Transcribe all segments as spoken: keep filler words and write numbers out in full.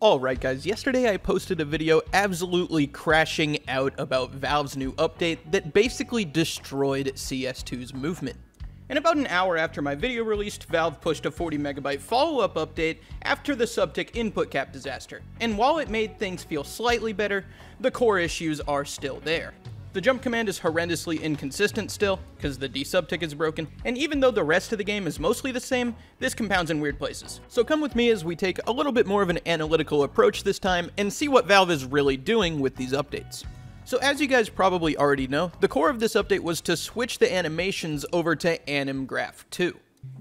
Alright guys, yesterday I posted a video absolutely crashing out about Valve's new update that basically destroyed C S two's movement. And about an hour after my video released, Valve pushed a forty megabyte follow-up update after the Subtick input cap disaster, and while it made things feel slightly better, the core issues are still there. The jump command is horrendously inconsistent still, because the D sub tick is broken, and even though the rest of the game is mostly the same, this compounds in weird places. So come with me as we take a little bit more of an analytical approach this time, and see what Valve is really doing with these updates. So as you guys probably already know, the core of this update was to switch the animations over to AnimGraph two.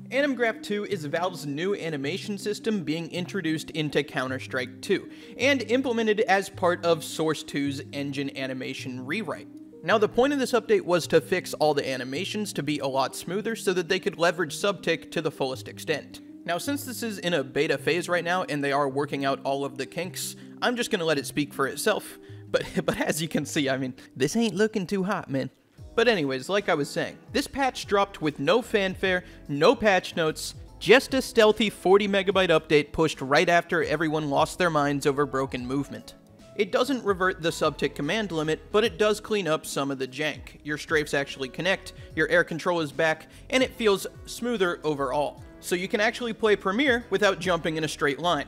AnimGraph two is Valve's new animation system being introduced into Counter-Strike two, and implemented as part of Source two's engine animation rewrite. Now the point of this update was to fix all the animations to be a lot smoother so that they could leverage Subtick to the fullest extent. Now since this is in a beta phase right now and they are working out all of the kinks, I'm just gonna let it speak for itself, but, but as you can see, I mean, this ain't looking too hot, man. But anyways, like I was saying, this patch dropped with no fanfare, no patch notes, just a stealthy forty megabyte update pushed right after everyone lost their minds over broken movement. It doesn't revert the Subtick command limit, but it does clean up some of the jank. Your strafes actually connect, your air control is back, and it feels smoother overall. So you can actually play Premiere without jumping in a straight line.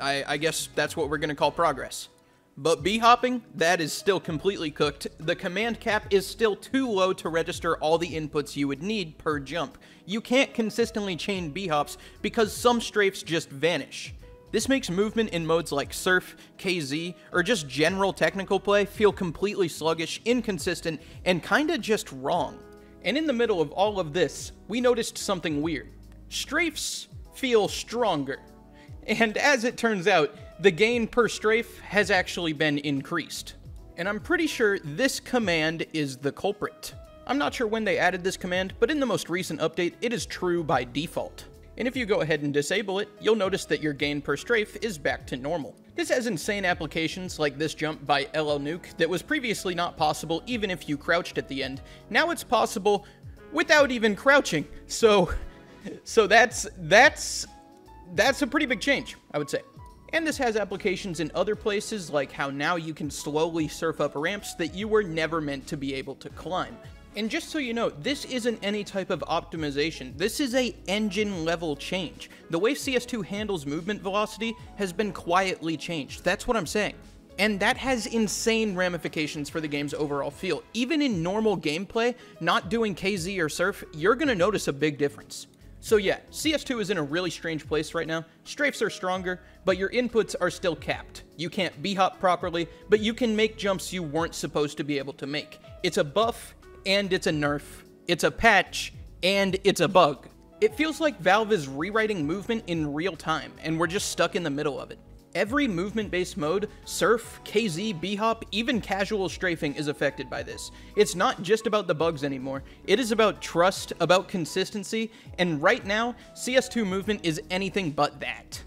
I, I guess that's what we're gonna call progress. But B-hopping, that is still completely cooked. The command cap is still too low to register all the inputs you would need per jump. You can't consistently chain B-hops because some strafes just vanish. This makes movement in modes like Surf, K Z, or just general technical play feel completely sluggish, inconsistent, and kinda just wrong. And in the middle of all of this, we noticed something weird. Strafes feel stronger. And as it turns out, the gain per strafe has actually been increased. And I'm pretty sure this command is the culprit. I'm not sure when they added this command, but in the most recent update, it is true by default. And if you go ahead and disable it, you'll notice that your gain per strafe is back to normal. This has insane applications like this jump by L L nuke that was previously not possible even if you crouched at the end. Now it's possible without even crouching. So, so that's, that's, that's a pretty big change, I would say. And this has applications in other places like how now you can slowly surf up ramps that you were never meant to be able to climb. And just so you know, this isn't any type of optimization. This is a engine level change. The way C S two handles movement velocity has been quietly changed. That's what I'm saying. And that has insane ramifications for the game's overall feel. Even in normal gameplay, not doing K Z or Surf, you're gonna notice a big difference. So yeah, C S two is in a really strange place right now. Strafes are stronger, but your inputs are still capped. You can't B-hop properly, but you can make jumps you weren't supposed to be able to make. It's a buff, and it's a nerf, it's a patch, and it's a bug. It feels like Valve is rewriting movement in real time, and we're just stuck in the middle of it. Every movement-based mode, Surf, K Z, B-hop, even casual strafing is affected by this. It's not just about the bugs anymore, it is about trust, about consistency, and right now, C S two movement is anything but that.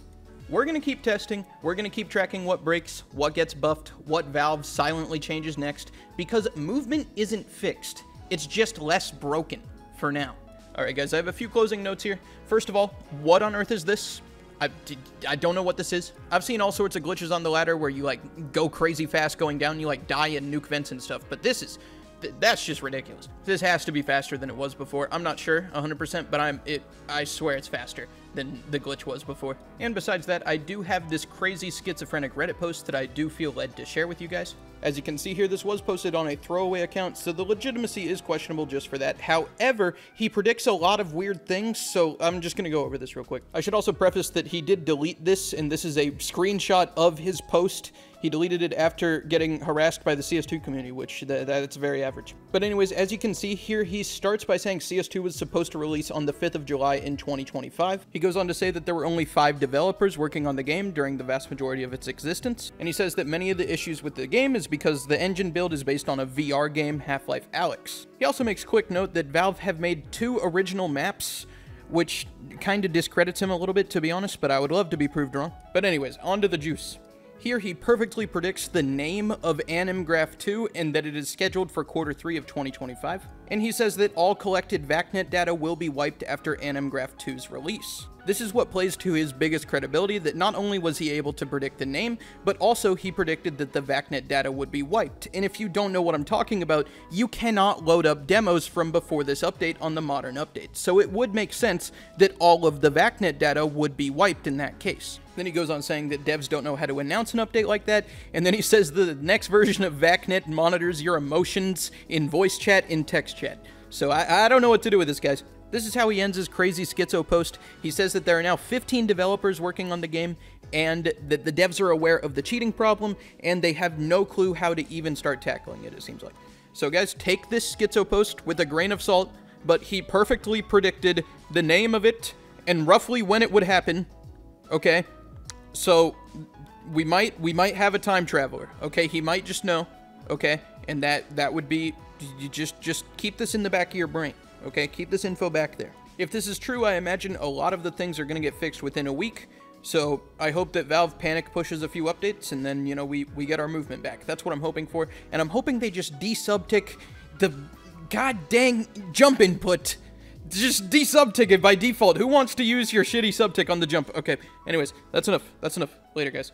We're gonna keep testing, we're gonna keep tracking what breaks, what gets buffed, what Valve silently changes next, because movement isn't fixed, it's just less broken, for now. Alright guys, I have a few closing notes here. First of all, what on earth is this? I, I don't know what this is. I've seen all sorts of glitches on the ladder where you like go crazy fast going down, you like die and nuke vents and stuff, but this is, th that's just ridiculous. This has to be faster than it was before. I'm not sure one hundred percent, but I'm, it, I swear it's faster than the glitch was before. And besides that, I do have this crazy schizophrenic Reddit post that I do feel led to share with you guys. As you can see here, this was posted on a throwaway account, so the legitimacy is questionable just for that. However, he predicts a lot of weird things, so I'm just gonna go over this real quick. I should also preface that he did delete this, and this is a screenshot of his post. He deleted it after getting harassed by the C S two community, which th that's very average. But anyways, as you can see here, he starts by saying C S two was supposed to release on the fifth of July in twenty twenty-five. He goes on to say that there were only five developers working on the game during the vast majority of its existence. And he says that many of the issues with the game is because the engine build is based on a V R game, Half-Life Alyx. He also makes quick note that Valve have made two original maps, which kinda discredits him a little bit, to be honest, but I would love to be proved wrong. But anyways, on to the juice. Here he perfectly predicts the name of AnimGraph two and that it is scheduled for quarter three of twenty twenty-five. And he says that all collected VACnet data will be wiped after AnimGraph two's release. This is what plays to his biggest credibility, that not only was he able to predict the name, but also he predicted that the VACnet data would be wiped. And if you don't know what I'm talking about, you cannot load up demos from before this update on the modern update. So it would make sense that all of the VACnet data would be wiped in that case. Then he goes on saying that devs don't know how to announce an update like that, and then he says the next version of VACnet monitors your emotions in voice chat and text chat. So I, I don't know what to do with this, guys. This is how he ends his crazy schizo post. He says that there are now fifteen developers working on the game, and that the devs are aware of the cheating problem, and they have no clue how to even start tackling it, it seems like. So guys, take this schizo post with a grain of salt, but he perfectly predicted the name of it, and roughly when it would happen, okay? So, we might, we might have a time traveler, okay? He might just know, okay? And that, that would be, you just, just keep this in the back of your brain. Okay, keep this info back there. If this is true, I imagine a lot of the things are going to get fixed within a week. So I hope that Valve panic pushes a few updates and then, you know, we, we get our movement back. That's what I'm hoping for. And I'm hoping they just D-sub-tick the god dang jump input. Just D-sub-tick it by default. Who wants to use your shitty subtick on the jump? Okay, anyways, that's enough. That's enough. Later, guys.